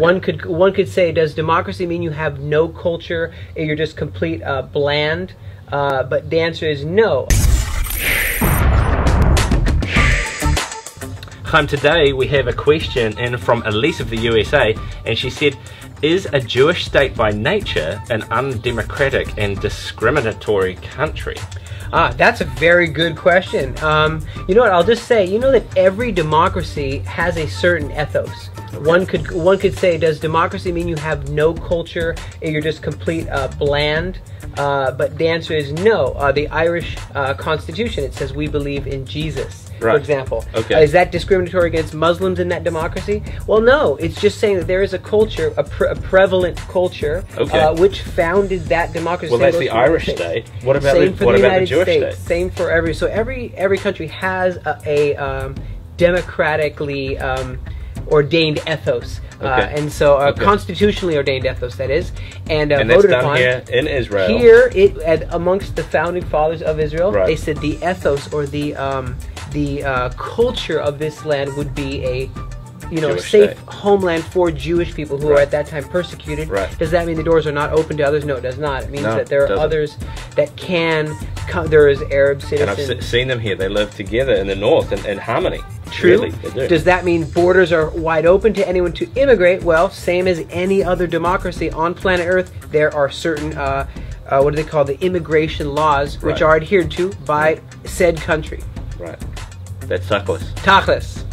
Okay. One could say, does democracy mean you have no culture and you're just complete bland? But the answer is no. Chaim, today we have a question in from Elise of the USA, and she said, is a Jewish state by nature an undemocratic and discriminatory country? Ah, that's a very good question. You know what, I'll just say, you know that every democracy has a certain ethos. One could say, does democracy mean you have no culture and you're just complete bland? But the answer is no. The Irish Constitution, it says we believe in Jesus, right, for example. Okay. Is that discriminatory against Muslims in that democracy? Well, no. It's just saying that there is a culture, a prevalent culture, okay, which founded that democracy. Well, that's the Irish state. What about the Jewish state? Same for every. So every country has a democratically ordained ethos, okay, and so okay, constitutionally ordained ethos, that is, and voted that's done upon here in Israel. Here, amongst the founding fathers of Israel, right, they said the ethos or the culture of this land would be a, you know, Jewish safe state, homeland for Jewish people who right, are at that time persecuted. Right. Does that mean the doors are not open to others? No, it does not. It means that there are others that can come. There is Arab citizens. And I've seen them here. They live together in the north in harmony. True. Really, they do. Does that mean borders are wide open to anyone to immigrate? Well, same as any other democracy on planet Earth, there are certain, what do they call, the immigration laws, which right, are adhered to by said country. Right. That's TACHLES. TACHLES.